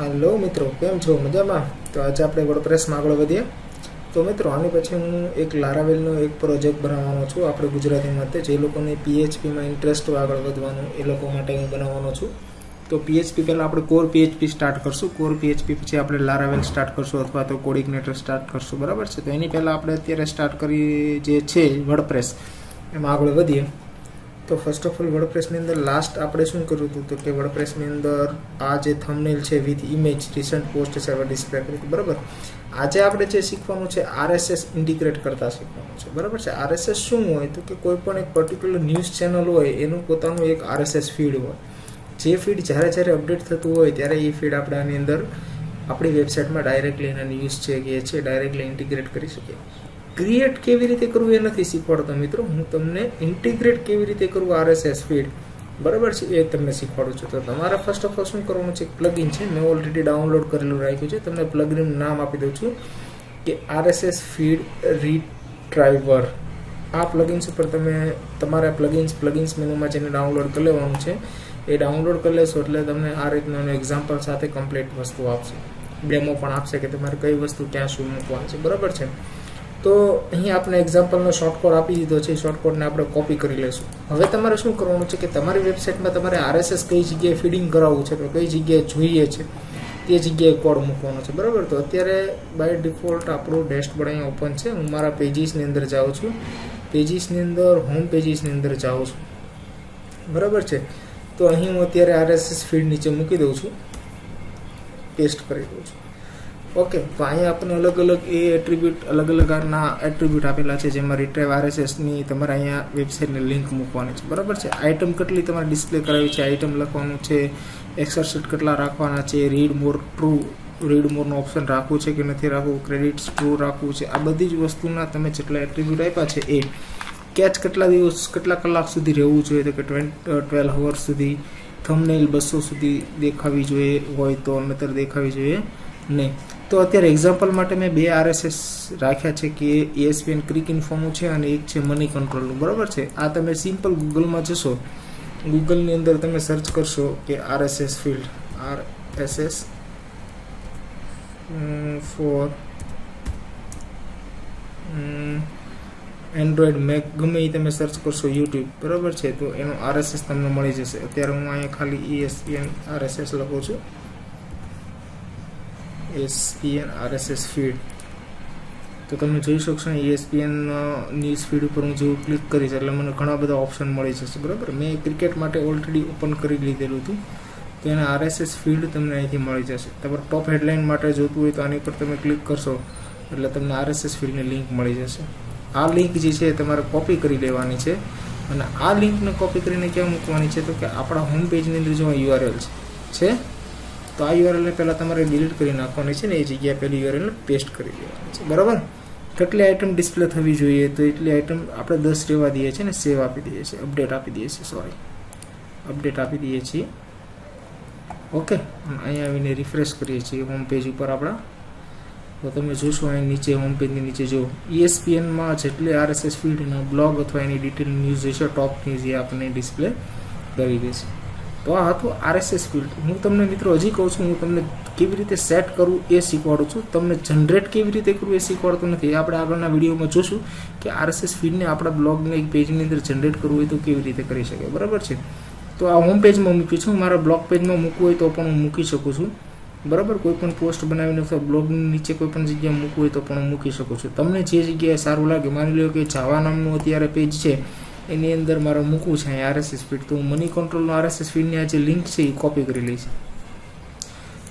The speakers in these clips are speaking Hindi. हेलो मित्रों, केम छो? मजामा? तो आज आप वर्डप्रेस में आगळ वधीए। तो मित्रों, आनी पछी हूँ एक लारावेलनो एक प्रोजेक्ट बनावानो छूं। आपणे गुजराती माटे जे लोकोने पीएचपी में इंटरेस्ट हो आगळ वधवानो ए लोको माटे हूँ बनावानो छूं। तो पीएचपी पहला आपणे कोर पीएचपी स्टार्ट करशुं, कोर पीएचपी पछी आपणे लारावेल स्टार्ट करशुं अथवा तो कोडिग्नेटर स्टार्ट करशुं, बराबर छे। तो एनी पहला आपणे अत्यारे स्टार्ट करीए जे छे वर्डप्रेस, एमां आगळ वधीए। तो फर्स्ट ऑफ ऑल वर्डप्रेस नी अंदर लास्ट आपणे शुं कर्युं हतुं? तो के वर्डप्रेस नी अंदर आ जे थंबनेल छे with image recent post server display करीए, बराबर। आज आपणे जे शीखवानुं छे आरएसएस इंटीग्रेट करता शीखवानुं छे, बराबर छे। आरएसएस शुं होय? तो के कोई पण एक पर्टिक्युलर न्यूज चेनल होय एनुं पोतानुं एक आरएसएस फीड होय, जे फीड જ્યારે જ્યારે અપડેટ થતું હોય ત્યારે એ ફીડ આપણે આની અંદર આપણી વેબસાઇટમાં ડાયરેક્ટલી એના ન્યૂઝ છે કે એ છે ડાયરેક્ટલી ઇન્ટિગ્રેટ કરી શકીએ। ક્રિએટ કેવી રીતે કરવું એ નથી શીખવાડતો મિત્રો, હું તમને ઇન્ટિગ્રેટ કેવી રીતે કરવું આરએસએસ ફીડ, બરાબર છે, એ તમને શીખવાડું છું। તો તમારે ફર્સ્ટ ઓફ ઓલ શું કરવાનું છે, પ્લગઇન છે મેં ઓલરેડી ડાઉનલોડ કરેલું રાખ્યું છે, તમને પ્લગઇન નામ આપી દઉં છું કે આરએસએસ ફીડ રીટ્રાઈવર। આ પ્લગઇન્સ ઉપર તમે તમારા પ્લગઇન્સ મેનુમાં જેને ડાઉનલોડ કરી લેવાનું છે ये डाउनलॉड कर लेशो एटले तमने आ रीतना एक्जाम्पल साथ कम्प्लीट वस्तु आपसे, डेमो पण आपसे कि तमारे कई वस्तु क्या शुं मूकवानी छे, बराबर छे। तो अहीं आपने एक्जाम्पलनो शॉर्टकोड आपी दीधो छे, शॉर्टकोड ने आपणे कॉपी करी लेशुं। हवे तमारे शुं करवानुं छे कि तमारी वेबसाइटमां तमारे आरएसएस कई जग्याए फीडिंग कराववुं छे, तो कई जग्याए जोईए छे ते जग्याए कोड मूकवानो छे, बराबर। तो अत्यारे बाय डिफोल्ट आपणो डैशबोर्ड अहीं ओपन छे। हुं मारा पेजीसनी अंदर जाऊं छुं, पेजीसनी अंदर होम पेजीसनी अंदर जाऊं छुं, बराबर छे। तो अहीं हूँ अत्यारे आरएसएस फीड नीचे मूकी दऊं छुं, पेस्ट करी दऊं छुं, ओके। तो अहीं आपने अलग अलग ए एट्रीब्यूट अलग अलग आना एट्रीब्यूट आपेला छे, जेमां रिट्राइव आरएसएस नी तमारे अहींया वेबसाइटने लिंक मूकवानी छे, बराबर छे। आइटम કેટલી તમારે ડિસ્પ્લે કરાવી છે, આઇટમ લખવાનું છે, એક્સરસાઇઝ કેટલા રાખવાના છે, રીડ મોર નો ઓપ્શન રાખવું છે કે નથી રાખવું, ક્રેડિટ્સ ટ્રુ રાખવું છે, આ બધી જ વસ્તુના તમે જેટલા એટ્રીબ્યુટ આપ્યા છે એ कैच केटला दिवस केटला कलाक सुधी रहेवुं जोईए, तो के 12 अवर्स सुधी, थंबनेल 200 सुधी देखावी जोईए होय तो, नहीतर देखावी जोईए नहीं। तो अत्यारे एक्जाम्पल माटे मैं बे आरएसएस राख्या छे कि ESPN क्रिक इन्फोर्मनुं छे अने एक छे मनी कंट्रोलनुं, बराबर छे। आ तमे सिम्पल गूगलमां जशो, गूगलनी अंदर तमे सर्च करशो कि RSS field RSS for Android Mac गमे ते सर्च करशो यूट्यूब, बराबर है। तो एनो आरएसएस तमने मळी जशे। अत्यारे हूँ अहीं खाली ESPN आरएसएस लखू छुं, ESPN आरएसएस फीड। तो तमे जोई शकशो ESPN न्यूज फीड पर हूँ जो क्लिक करीश एटले मने घणा बधा ऑप्शन मळी जशे, बराबर। मैं क्रिकेट माटे ऑलरेडी ओपन करी लीधेलुं हतुं, तो एना आरएसएस फीड तमने अहींथी मळी जशे। तमारे टॉप हेडलाइन माटे जोतुं होय तो आनी पर तमे क्लिक करशो एटले तमने आरएसएस फीडनी लिंक मळी जशे। आ लिंक जी है तमारे कॉपी करी लेवानी छे अने आ लिंक ने कॉपी करीने क्या मूकवानी छे, तो कि आपणा होम पेज नी अंदर जो यूआरएल छे तो आ यूआरएल ने पहला तमारे डिलीट करी नाखवानी छे ने ए जग्याए पहेली यूआरएल ने पेस्ट करी देवानी छे, बराबर। કેટલી આઇટમ ડિસ્પ્લે થવી જોઈએ, તો એટલી આઇટम આપણે 10 રેવા દઈએ છે ને સેવ આપી દઈએ છે, અપડેટ આપી દઈએ છીએ ઓકે। અહીંયા આવીને રિફ્રેશ કરીએ છીએ હોમ પેજ ઉપર આપણા। तो तमे जोशो अहीं नीचे होम पेज नीचे जो ESPN में जेटली आरएसएस फीड ब्लॉग अथवा एनी डिटेल न्यूज हशे, टॉप न्यूज ये आपने डिस्प्ले करी देशे। तो आ हतुं आरएसएस फीड। हूँ तमने मित्रों हजी कहूँ छूं, हूँ तमने केवी रीते सेट करूँ ए शीखवाडुं छुं, तमने जनरेट केवी रीते करूँ ए शीखवाडतो नथी। आपणे आगळना विडियोमां जोशुं कि आरएसएस फीड ने आपणा ब्लॉग ने एक पेजनी अंदर जनरेट करवुं होय तो केवी रीते करी शकाय, बराबर छे। तो आ होम पेज में मूक्युं छुं, मारा ब्लॉग पेज में मूकवुं होय तो पण हूँ मूकी शकुं छुं, बराबर। कोईपण पोस्ट बनावीने अथवा ब्लॉग नीचे कोईपण जग्याए मूकवुं होय तो पण मूकी शको छो, तमने जे जग्याए सारुं लागे। मानी लो कि जावा नामनुं अत्यारे पेज छे एनी अंदर मारे मूकवुं छे आरएसएस फीड, तो मनी कंट्रोलनो आरएसएस फीडनी आ जे लिंक छे ए कॉपी करी लईश।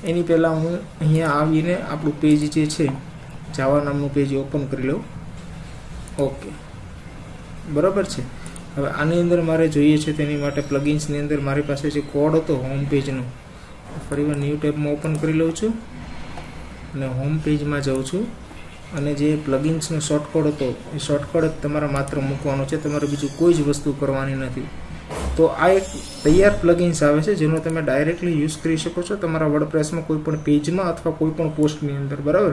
एनी पहेला हूँ अहींया आवीने आपणुं पेज जे छे जावा नामनुं पेज ओपन करी लऊं, ओके, बराबर छे। हवे आनी अंदर मारे जोईए छे तेनी माटे प्लगइन्सनी अंदर मारी पासे जे कोड हतो होम पेजनो, फरी वर न्यू टेब में ओपन करी लऊं छुं अने होम पेज में जाऊँ छुं अने जे प्लगइन्स नो शॉर्टकोड हतो ए शॉर्टकोड तमारे मात्र मूकवानो छे, तमारे बीजू कोई ज वस्तु करवानी नथी। तो आ एक तैयार प्लगइन्स आवे छे जेनो तमे डायरेक्टली यूज करी शको छो तमारा वर्डप्रेस में कोईपण पेज में अथवा कोईपण पोस्ट नी अंदर, बराबर।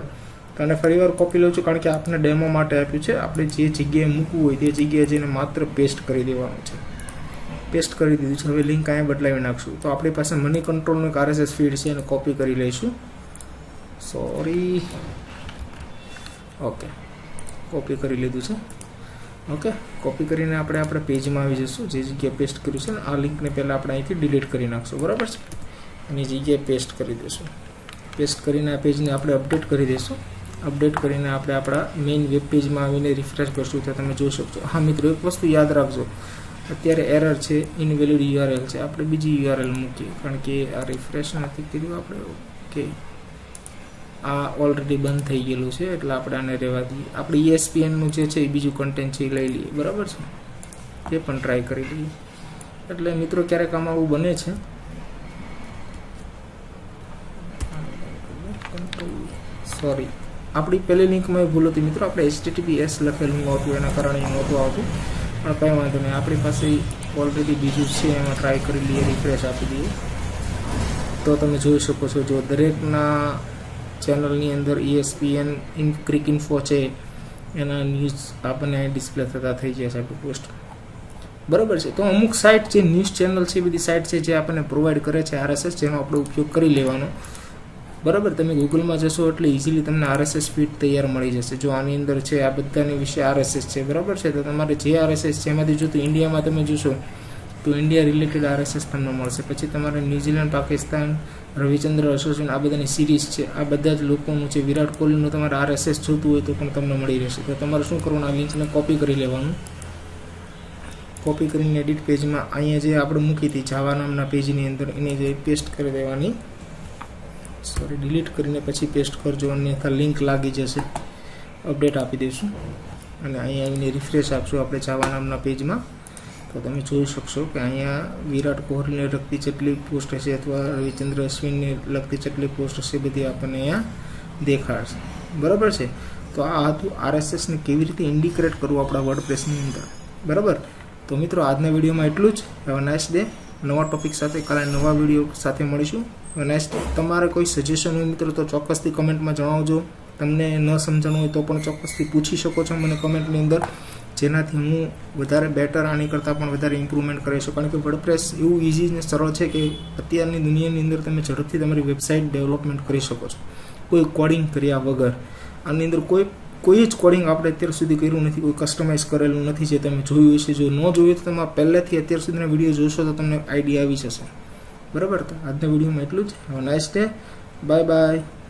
तो आने फरी वर कॉपी लऊं छुं कारण के आपने डेमो माटे आप्युं छे, आपणे जे जग्याए मूकवुं होय ते जग्याए जईने मात्र पेस्ट करी देवानुं छे। पेस्ट कर दीधु छे। हवे लिंक आया बदलावी नाखशुं तो अपनी पास मनी कंट्रोल नो आरएसएस फीड छे एने कॉपी करी लईशुं। सॉरी ओके कॉपी करी लीधु छे। ओके कॉपी करीने आपणे आपणे पेज में आवी जशुं जे जग्याए पेस्ट कर्युं छे। आ लिंक ने पहला आपणे अहींथी डिलीट करी नाखशुं बराबर छे अने जग्याए पेस्ट करी दईशुं। पेस्ट करीने आ पेजने आपणे अपडेट करी दईशुं। अपडेट करीने आपणे आपणा मेन वेब पेज में आवीने रिफ्रेश करशुं तो तमे जोई शकशो। हाँ मित्रों एक वस्तु याद राखजो अत्यारे एरर है इनवेलिड यूआरएल है आप बीजी यूआरएल मूकी कारण के आ रिफ्रेश नहीं करूँ आप ओके आ ऑलरेडी बंद थी गयेलू है एटले आपणे आने रहेवा दीए। आप ईएसपीएन नुं जे बीजू कंटेंट है लई लीए बराबर है ये ट्राई करी लीए। एटले मित्रों क्यारेक आमां आवुं बने छे। सॉरी आपणी पहली लिंक में भूल हती मित्रों आपणे https लखेलुं हतुं एना कारणे नहोतुं आवतुं पर कहीं बात नहीं अपनी पास ऑलरेडी बीजू से एम ट्राई कर लीए रिफ्रेश आप दिए तो तब जी सको। जो दरेकना चेनल अंदर ESPN इन क्रिक इन्फो है एना न्यूज आपने डिस्प्ले थता थी जाए आप पोस्ट बराबर है। तो अमुक साइट जो न्यूज चेनल से बड़ी साइट है जो आपने प्रोवाइड करे RSS जेनो आप उपयोग कर लेवानो बराबर। तब गूगल में जशो एट इजीली तक RSS फीड तैयार मिली जाए। जो आनी अंदर है आ बदा विषय RSS है बराबर है तो तेरे जे RSS है जो तो इंडिया में तब जुशो तो इंडिया रिलेटेड RSS तक मैं पीछे तेरे न्यूजीलैंड पाकिस्तान रविचंद्रन अश्विन आ बदा सीरीज है आ बदाज लोगों से विराट कोहली RSS जोत हो तो तक मिली रहे। तो शू करवा आ लिंक ने कॉपी कर लेवानुं कॉपी कर एडिट पेज में अँ जो आप मूकी थी जावा नामना पेजनी अंदर एने पेस्ट कर देवानी। सॉरी डिलीट करीने पछी पेस्ट करजो अन्यथा लिंक लागी जशे। अपडेट आपी देशुं अने अहींया आवीने रिफ्रेश आपशुं आपणे जावा नामना पेज में तो तमे जोई शकशो के अहींया विराट कोहलीने लगती जेटली पोस्ट हशे अथवा रविचंद्र अश्विनने लगती जेटली पोस्ट हशे बधी आपणे अहींया देखाडशे बराबर छे। तो आ हतुं आरएसएस ने केवी रीते इंडिकेट करवुं आपणा वर्डप्रेसनी अंदर बराबर। तो मित्रों आजना विडियो में एटलुं ज। Have a nice day. नवा टॉपिक साथे काले नवा विडियो साथे मळीशुं। नेक्स्ट तमारे कोई सजेशन हो मित्रों तो चौक्सथी कमेंट में जणावजो। तमने न समझणुं होय तो पण चौक्सथी पूछी शको छो मने कमेंटनी अंदर जेनाथी हूँ वधारे बेटर आनी करता पण वधारे इम्प्रूवमेंट करी शकूं। कारण के वर्डप्रेस एवुं ईजी ने सरल है कि अत्यारनी दुनियानी अंदर तमे झड़पथी तमारी वेबसाइट डेवलपमेंट करी शको छो कोई कोडिंग कर्या वगर। आनी अंदर कोई ज कोडिंग आपणे अत्यार सुधी कर्युं नथी कोई कस्टमाइज करेलुं नथी जे तमे जोयुं हशे। जो न जोयुं तो तमे पहलेथी अत्यार सुधीना विडियो जोशो तो तमने आइडिया आवी जशे बराबर। तो आज वीडियो में एटलू ज। Nice day bye bye.